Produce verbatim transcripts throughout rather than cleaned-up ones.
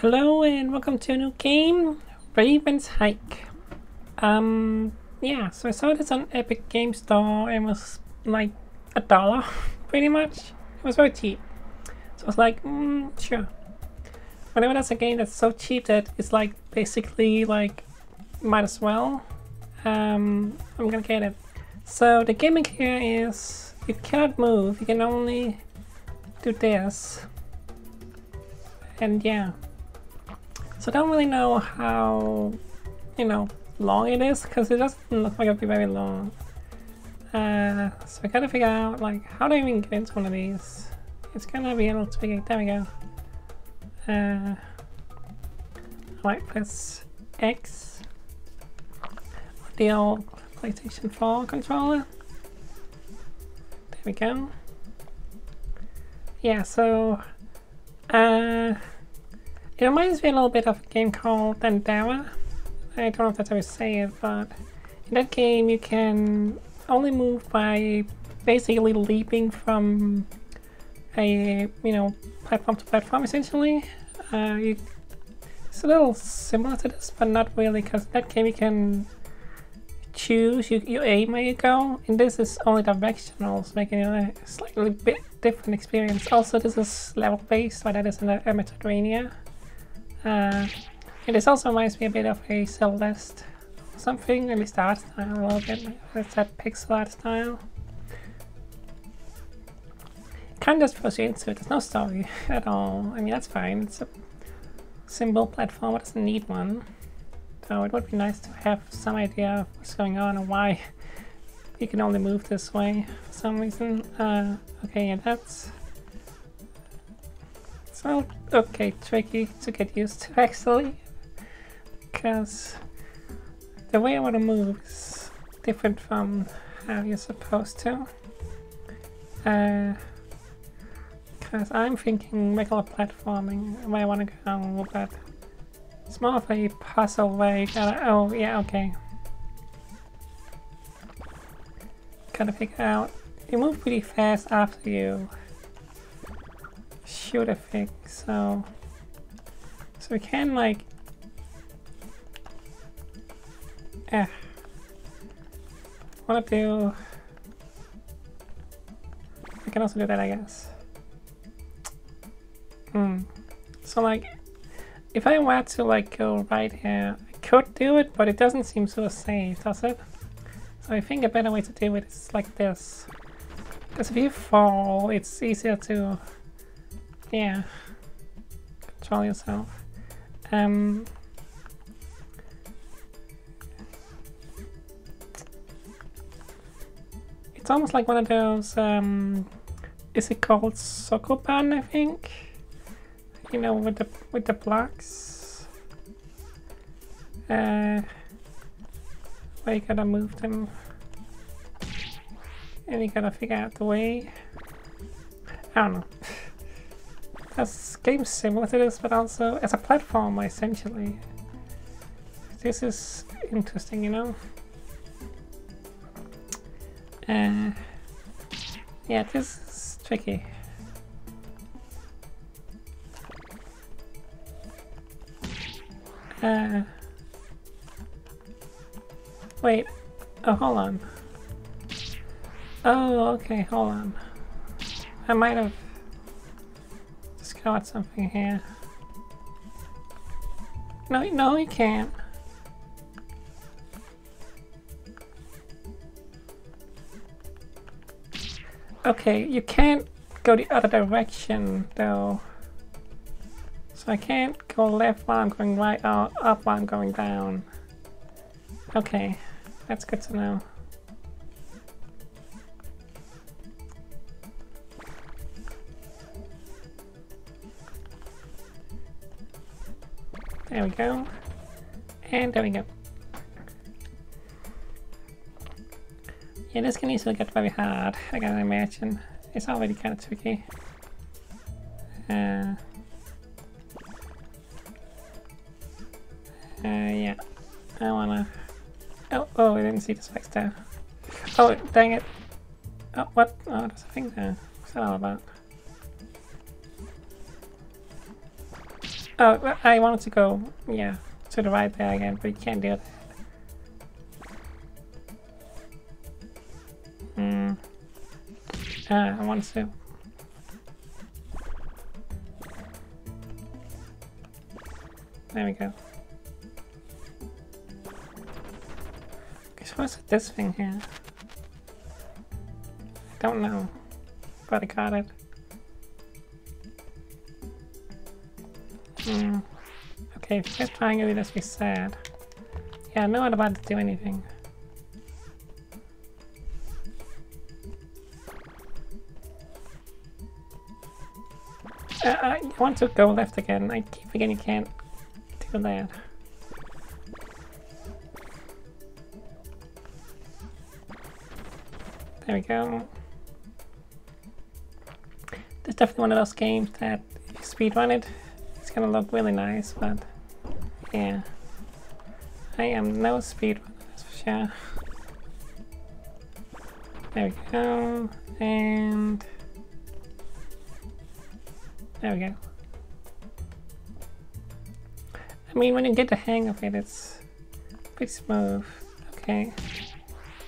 Hello and welcome to a new game, Raven's Hike. Um, yeah, so I saw this on Epic Game Store. It was like a dollar, pretty much. It was very cheap. So I was like, mm, sure. Whenever that's a game that's so cheap that it's like basically like, might as well. Um, I'm gonna get it. So the gimmick here is you cannot move. You can only do this. And yeah. So I don't really know how, you know, long it is, because it doesn't look like it'll be very long. Uh, so I gotta figure out, like, how do I even get into one of these? It's gonna be a little tricky. There we go. Uh, right, press X. The old PlayStation four controller. There we go. Yeah, so, uh... it reminds me a little bit of a game called Dandera. I don't know if that's how you say it, but in that game you can only move by basically leaping from a, you know, platform to platform, essentially. Uh, you, it's a little similar to this, but not really, because in that game you can choose, you, you aim where you go, and this is only directional, so making it a slightly bit different experience. Also, this is level-based, so that is in the Mediterranean. Uh, and this also reminds me a bit of a Celeste or something, at least the art style a little bit. It's that pixel art style. Kind of just throws you into it, there's no story at all. I mean, that's fine, it's a simple platform, it doesn't need one. So it would be nice to have some idea of what's going on and why you can only move this way for some reason. Uh, okay, yeah, that's... Well, okay, tricky to get used to actually, because the way I want to move is different from how you're supposed to. Because uh, I'm thinking regular platforming, where I want to go, but it's more of a puzzle way. Gotta, oh, yeah, okay. Gotta figure out. You move pretty fast after you shoot a thing, so so we can like eh wanna do I can also do that, I guess. Hmm. So like if I were to like go right here, I could do it, but it doesn't seem so safe, does it? So I think a better way to do it is like this. Because if you fall, it's easier to Yeah, control yourself. Um, it's almost like one of those, um, is it called Sokoban, I think? You know, with the, with the blocks. Uh, where you gotta move them. And you gotta figure out the way. I don't know. That's game similar to this, but also as a platform, essentially. This is interesting, you know? Uh, yeah, this is tricky. Uh, wait. Oh, hold on. Oh, okay, hold on. I might have... got something here. No, no, you can't. Okay, you can't go the other direction though. So I can't go left while I'm going right, or up while I'm going down. Okay, that's good to know. There we go, and there we go. Yeah, this can easily get very hard, I can imagine. It's already kind of tricky. Uh, uh, yeah, I wanna... Oh, oh, I didn't see the spikes there. Oh, dang it. Oh, what? Oh, there's a thing there. What's that all about? Oh, I wanted to go, yeah, to the right there again, but you can't do that. Hmm. Ah, I wanted to. There we go. Okay, so what's this thing here? I don't know, but I got it. Hmm. Okay, if you're trying to do this, be sad. Yeah, no one about to do anything. Uh, I want to go left again. I keep forgetting you can't do that. There we go. This is definitely one of those games that if you speedrun it, gonna look really nice, but yeah, I am no speedrunner, that's for sure. There we go, and there we go. I mean, when you get the hang of it, it's pretty smooth. Okay,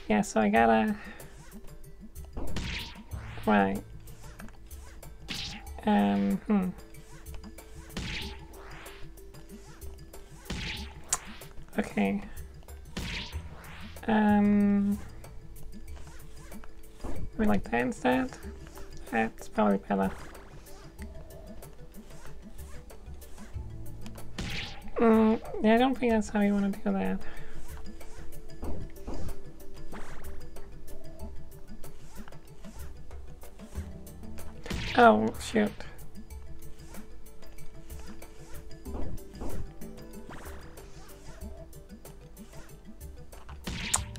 yeah, so I gotta right um hmm okay. Um, we like that instead. That's probably better. Mm, yeah, I don't think that's how you want to do that. Oh, shoot.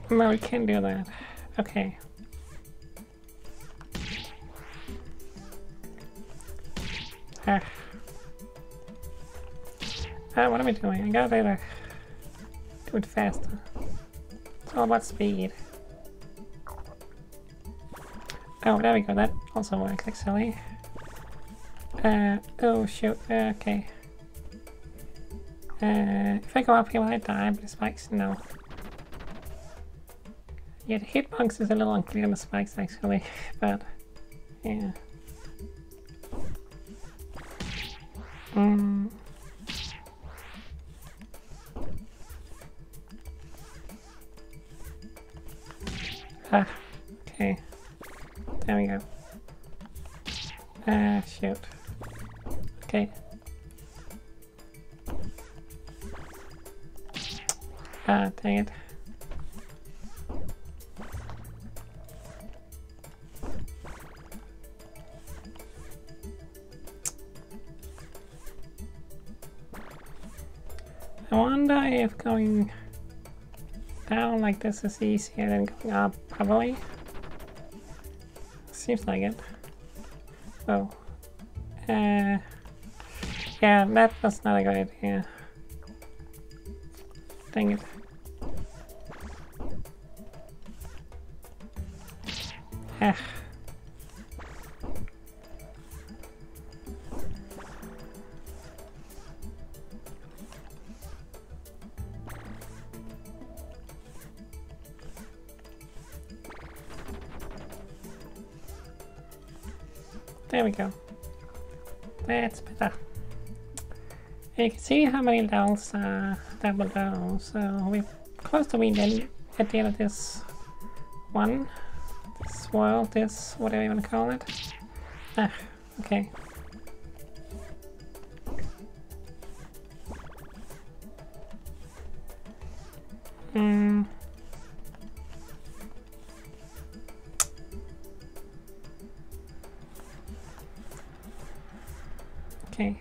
No, we can't do that. Okay. Ah. Ah, what am I doing? I gotta better do it faster. It's all about speed. Oh, there we go. That also works, actually. Uh, oh, shoot. Uh, okay. Uh, if I go up here, will I die? But the spikes? No. Yeah, the hitbox is a little unclear on the spikes actually, but yeah. Mm. Ah, okay. There we go. Ah, shoot. Okay. Ah, dang it. If going down like this is easier than going up, probably. Seems like it. Oh. Uh, yeah, that was not a good idea. Dang it. Ah. There we go. That's better. And you can see how many levels uh, that will go. So we're close to being at the end of this one. This world, this, whatever you want to call it. Ah, okay. Hmm. Okay,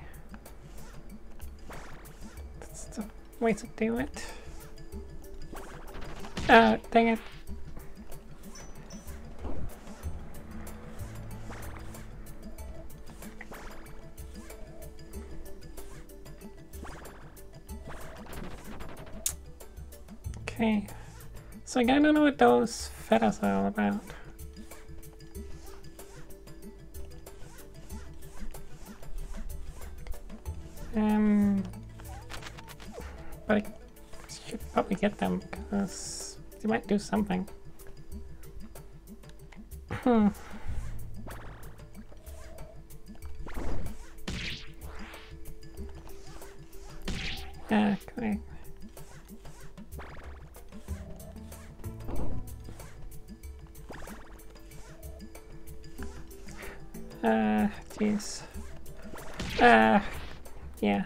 that's the way to do it. Oh, dang it. Okay, so I don't know what those feathers are all about. Um, but I should probably get them because they might do something. Hmm. Ah, okay. Uh, jeez. Uh, yeah.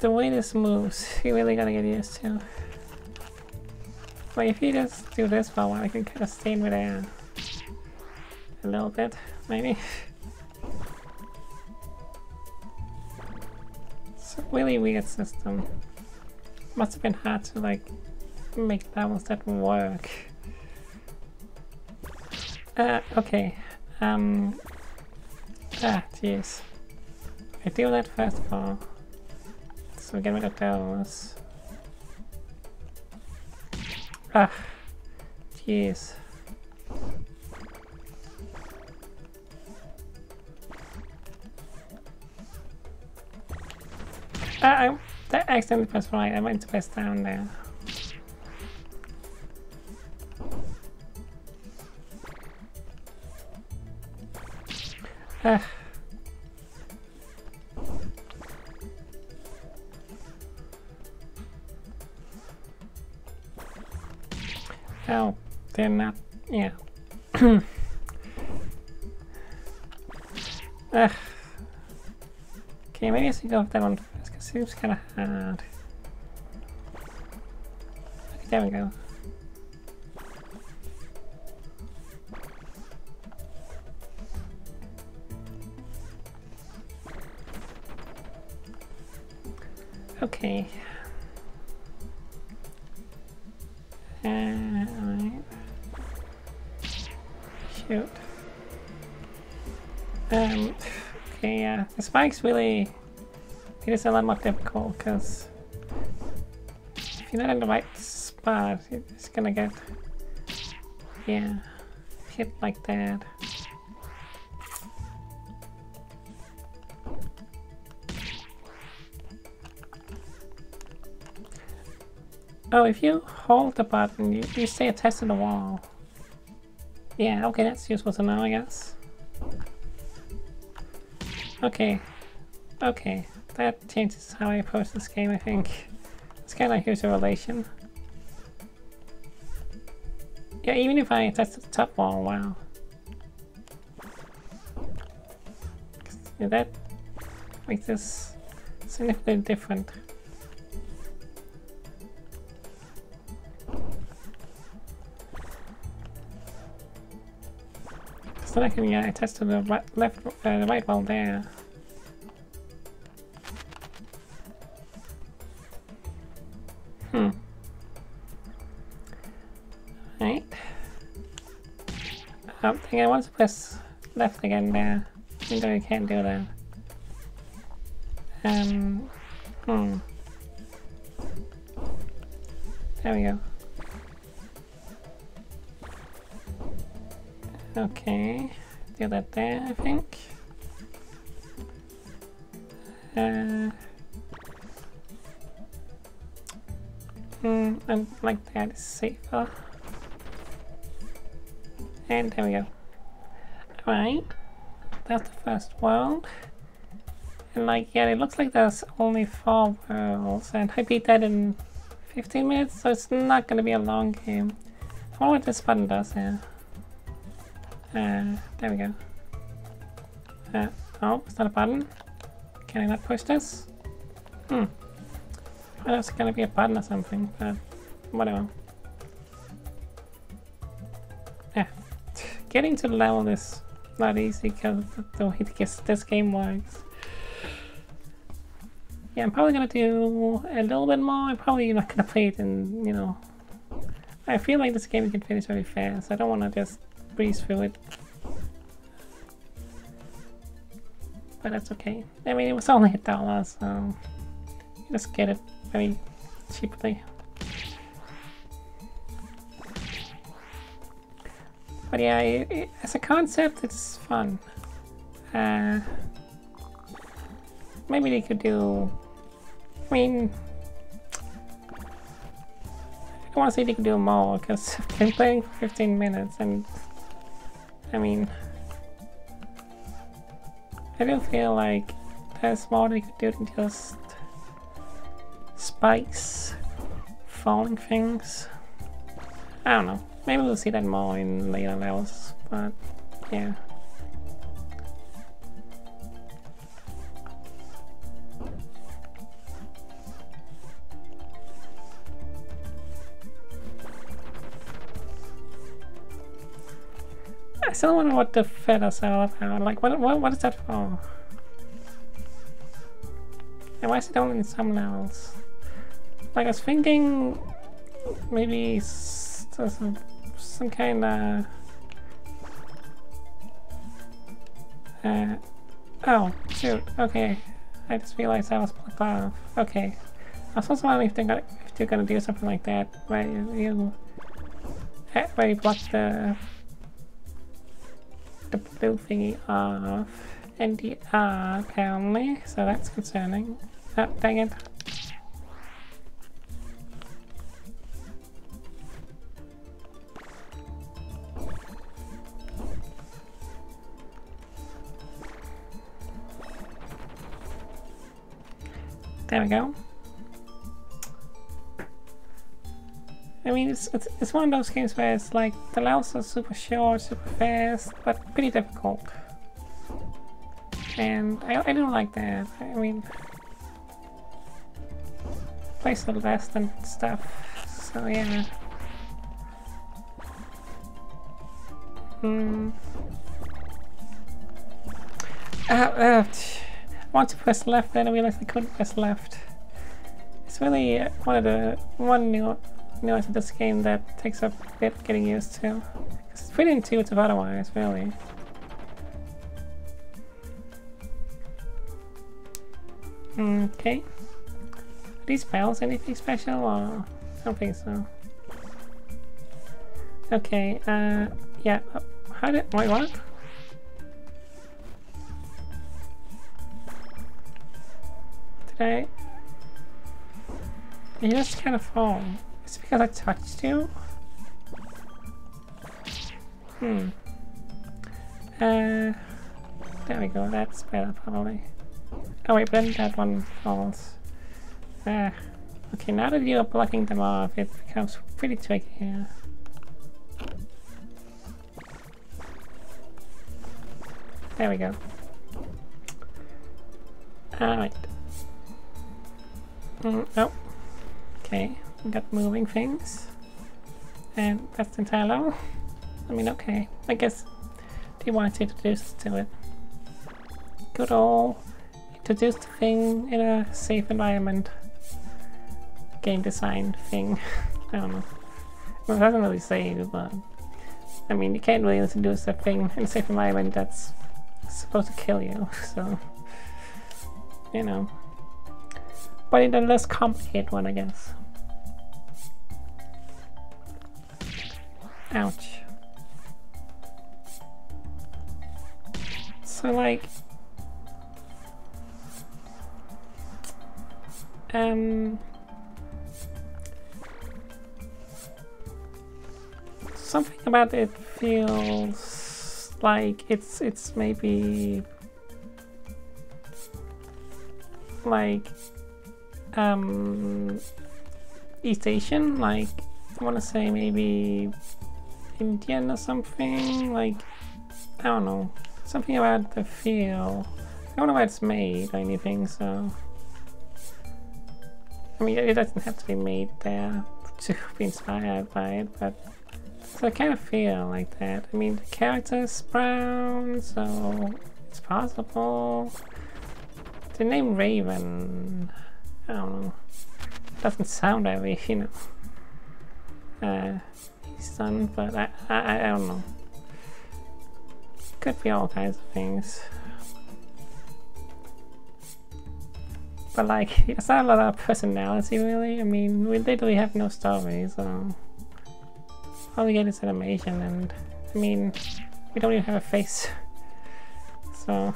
The way this moves, you really gotta get used to. But if you just do this for a while, I can kind of stay with a, a little bit, maybe. It's a really weird system. Must have been hard to like make levels that work. Uh, okay. Um. Ah, jeez. I do that first of all. So get rid of those. Ah, jeez. Ah, I, that accidentally pressed right. I meant to press down there. Ah. Oh, they're not. Yeah. uh. Okay, maybe I should go with that one first, because it seems kind of hard. Okay, there we go. Okay. Uh, alright. Shoot. Um, okay, yeah. The spikes really... It is a lot more difficult, because... If you're not in the right spot, it's gonna get... Yeah. Hit like that. Oh, if you hold the button, you, you stay attached to the wall. Yeah, okay, that's useful to know, I guess. Okay. Okay, that changes how I approach this game, I think. It's kind of like here's a relation. Yeah, even if I attach to the top wall, wow. Yeah, that makes this significantly different. So I can yeah, attach to the right, left, uh, the right wall there. Hmm. Right. Um, I think I want to press left again there. Even though you can't do that. Um. Hmm. There we go. Okay, do that there, I think. Uh, mm, and like that is safer. And there we go. Alright, that's the first world. And like, yeah, it looks like there's only four worlds, and I beat that in fifteen minutes, so it's not gonna be a long game. I wonder what this button does here. Uh, there we go. Uh, oh, it's not a button. Can I not push this? Hmm. I thought it was gonna be a button or something, but whatever. Yeah. Getting to the level is not easy because the way this game works. Yeah, I'm probably gonna do a little bit more. I'm probably not gonna play it in, you know. I feel like this game can finish really fast. I don't wanna just breeze through it. But that's okay. I mean, it was only a dollar, so you just get it very cheaply. But yeah, it, it, as a concept, it's fun. Uh, maybe they could do... I mean... I don't want to say they could do more, because I've been playing for fifteen minutes, and... I mean... I do feel like there's more they could do than just... spikes... falling things... I don't know. Maybe we'll see that more in later levels, but yeah. I still wonder what the feathers are about. Like, what, what, what is that for? And why is it only in some levels? Like, I was thinking maybe some, some kind of... Uh, oh, shoot, okay. I just realized I was blocked off. Okay. I was also wondering if they're gonna, if they're gonna do something like that, where you, where you block the... the blue thingy off, and the R apparently, so that's concerning. Oh, dang it. There we go. I mean, it's, it's it's one of those games where it's like the levels are super short, super fast, but pretty difficult. And I I don't like that. I mean, play Celeste and stuff. So yeah. Hmm. Uh, uh, I want to press left, then I realized I couldn't press left. It's really one of the one new. No, it's this game that takes a bit getting used to. It's pretty intuitive otherwise, really. Okay. Are these bells anything special or? I don't think so. Okay, uh, yeah. How did. Wait, what? Did I. You just kind of fall. Is it because I touched you? Hmm. Uh, there we go, that's better probably. Oh wait, but then that one falls. Uh, okay, now that you're blocking them off, it becomes pretty tricky here. There we go. Alright. Mm, oh. Okay. Got moving things, and that's the entire level. I mean, okay, I guess they wanted to introduce us to it. Good old introduce the thing in a safe environment. Game design thing. I don't know. Well, it doesn't really say, but I mean, you can't really introduce a thing in a safe environment that's supposed to kill you. So you know, but in a less complicated one, I guess. Ouch. So like... Um... Something about it feels like it's, it's maybe... Like... Um... East Asian, like, I wanna say maybe... Indian or something, like, I don't know, something about the feel. I don't know where it's made or anything, so I mean, it doesn't have to be made there to be inspired by it, but so I kind of feel like that. I mean, the character's brown, so it's possible. The name Raven, I don't know, it doesn't sound that way, you know. Uh, Son, but I, I I don't know. Could be all kinds of things. But like, it's not a lot of personality really. I mean, we literally have no story, so all we get is animation, and I mean, we don't even have a face. So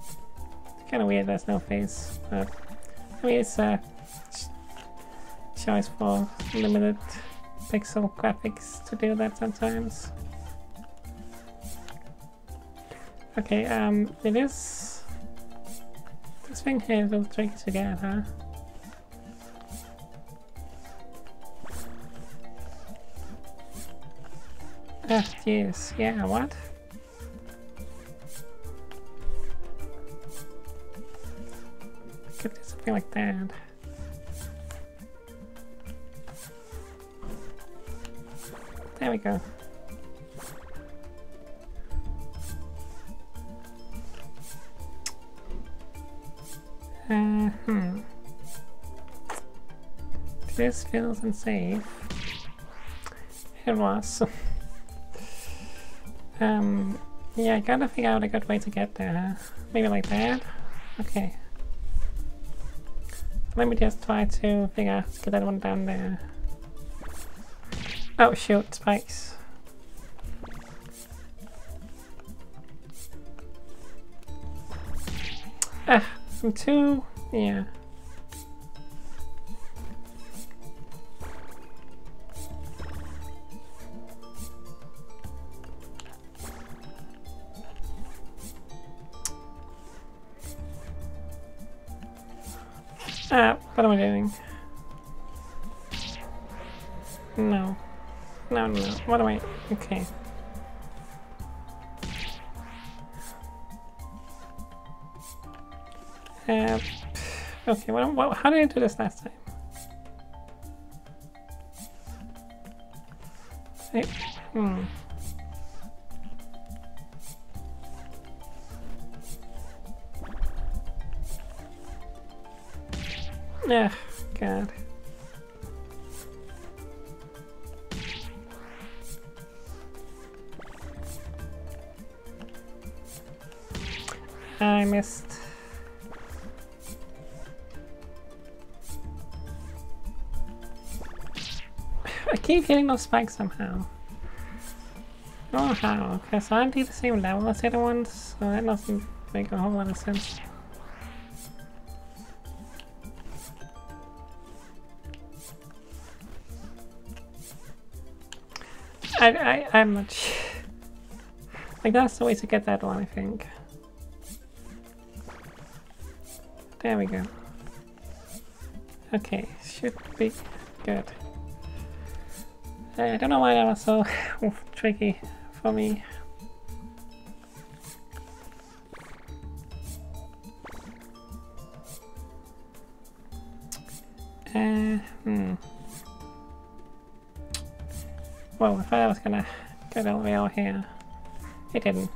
it's kind of weird there's no face, but I mean, it's a choice for limited pixel graphics to do that sometimes. Okay, um, it is... this thing here is a little tricky to get, huh? Ah, jeez, yeah, what? Could do something like that. There we go. Uh, hmm. This feels unsafe. It was. um, yeah, I gotta figure out a good way to get there. Maybe like that? Okay. Let me just try to figure out how to get that one down there. Oh shoot, spikes. Ah. From two, yeah. Ah, uh, what am I doing? No, no, no. What am I? Okay. Uh, okay, well, well, how did I do this last time? I, hmm. Ah, God. I missed. Keep hitting those spikes somehow. I don't know how, because aren't they the same level as the other ones? So that doesn't make a whole lot of sense. I, I, I'm not sure. Like, that's the way to get that one, I think. There we go. Okay, should be good. I don't know why that was so tricky for me. Uh, hmm. Well, I thought I was gonna go all the way over here. It didn't.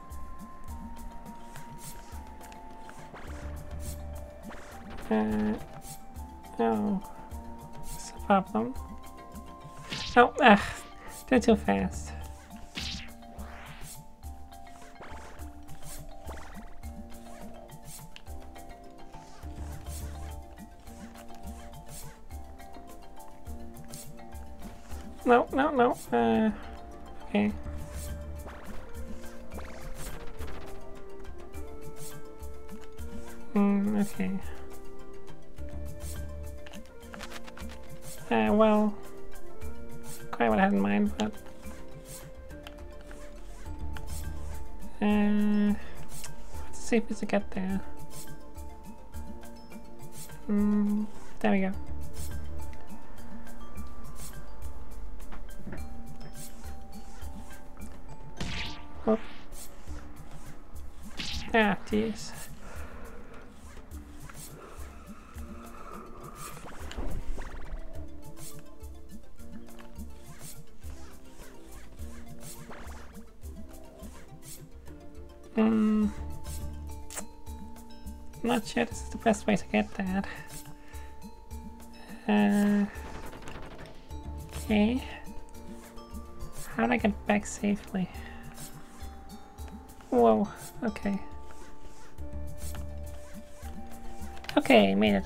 Uh, oh, it's a problem. Oh, ugh, they're too fast. No, no, no, uh, okay. Hmm, okay. Uh, well... quite what I had in mind, but uh, let's see if we can get there. Mm, there we go. Oh. Ah, jeez. Hmm. Not sure this is the best way to get that. Uh, okay. How do I get back safely? Whoa. Okay. Okay, made it.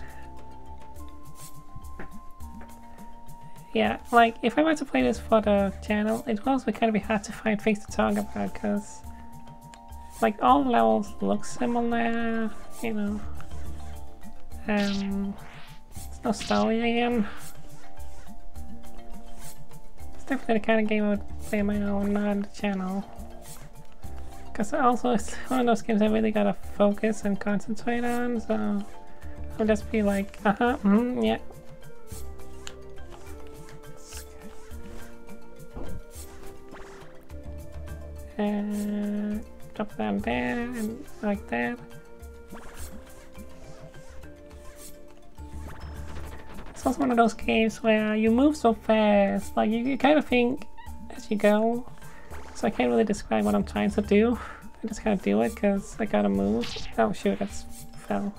Yeah, like, if I were to play this for the channel, it would also kind of be hard to find things to talk about, because, like, all levels look similar, you know. Um, there's no story again. It's definitely the kind of game I would play on my own, not on the channel. Because also, it's one of those games I really gotta focus and concentrate on, so I'll just be like, uh-huh, mm-hmm, yeah. Uh, drop down there and like that. It's also one of those games where you move so fast, like you, you kind of think as you go. So I can't really describe what I'm trying to do. I just kind of do it because I gotta move. Oh shoot, that's fell.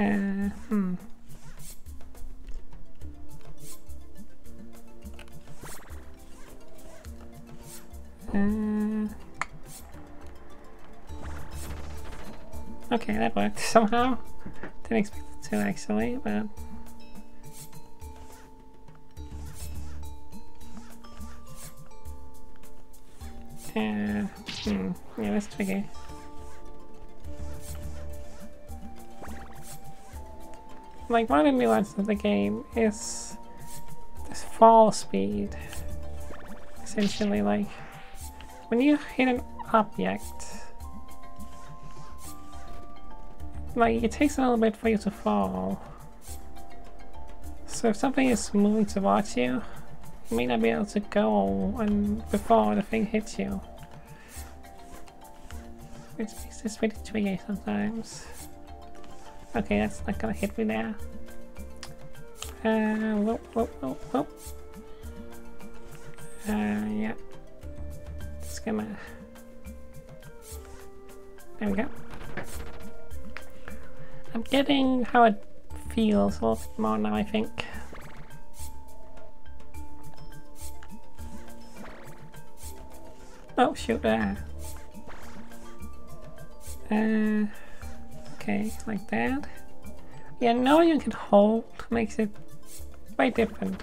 Uh, hmm. Uh, okay, that worked somehow. Didn't expect it to actually, but yeah, uh, hmm, yeah, that's tricky. Like, one of the nuances of the game is this fall speed, essentially, like. When you hit an object, like, it takes a little bit for you to fall. So if something is moving towards you, you may not be able to go and before the thing hits you. Which makes this really tricky sometimes. Okay, that's not gonna hit me there. Uh, whoop, whoop, whoop, whoop. Uh, yeah. Gonna... There we go. I'm getting how it feels a little bit more now, I think. Oh shoot, there. Uh, okay, like that. Yeah, now you can hold makes it way different.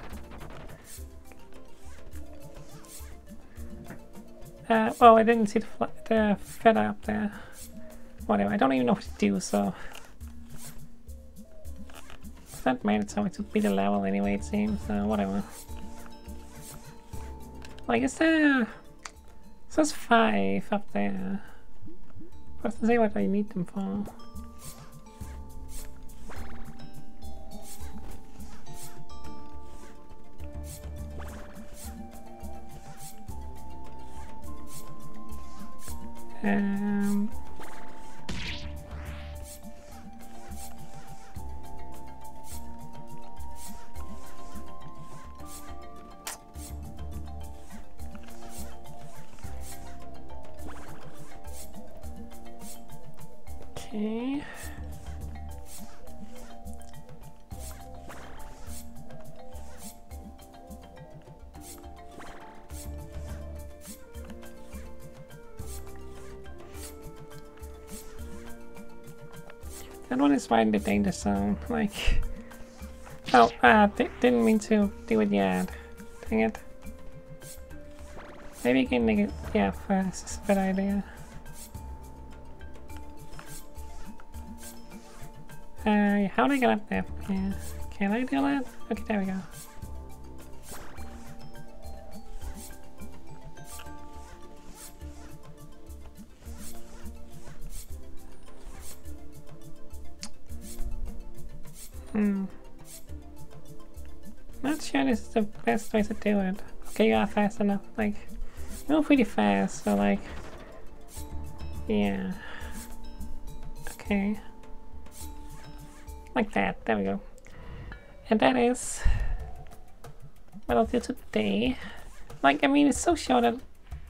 Uh, oh, I didn't see the, fl the feather up there. Whatever, I don't even know what to do, so... That made it so it's a bit of level anyway, it seems, so whatever. Like, it's there... It says five up there. What's to say what I need them for? Um, okay. That one is right in the danger zone, like... Oh, ah, uh, didn't mean to do it yet. Dang it. Maybe you can make it... Yeah, first, that's a bad idea. Uh, how do I get up there? Yeah. Can I do that? Okay, there we go. Hmm. Not sure this is the best way to do it. Okay, you are fast enough. Like, you move pretty fast, so like, yeah. Okay. Like that. There we go. And that is what I'll do today. Like, I mean, it's so short that it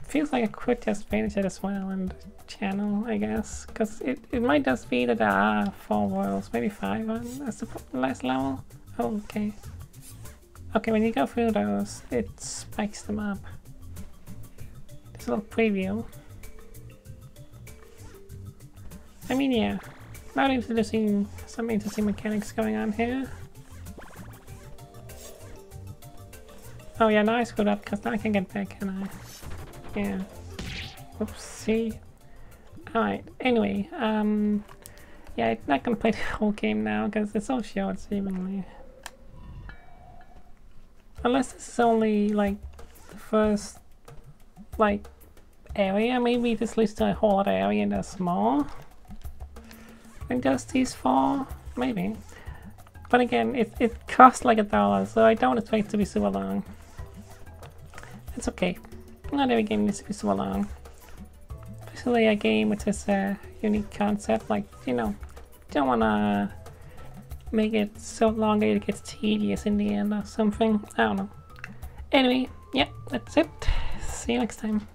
feels like I could just finish it as well on the channel, I guess, because it, it might just be that there are four worlds, maybe five on the last level. Oh, okay. Okay, when you go through those, it spikes them up. This little preview. I mean, yeah, not introducing some interesting mechanics going on here. Oh yeah, now I screwed up because now I can get back, can I? Yeah. Oopsie. Alright, anyway, um, yeah, I'm not gonna play the whole game now because it's so short, seemingly. Unless this is only, like, the first, like, area, maybe this leads to a whole other area that's more than just these four, maybe. But again, it, it costs like a dollar, so I don't expect it to be super long. It's okay. Not every game needs to be super long. Especially a game which is a unique concept, like, you know, don't wanna make it so long that it gets tedious in the end or something. I don't know. Anyway, yeah, that's it. See you next time.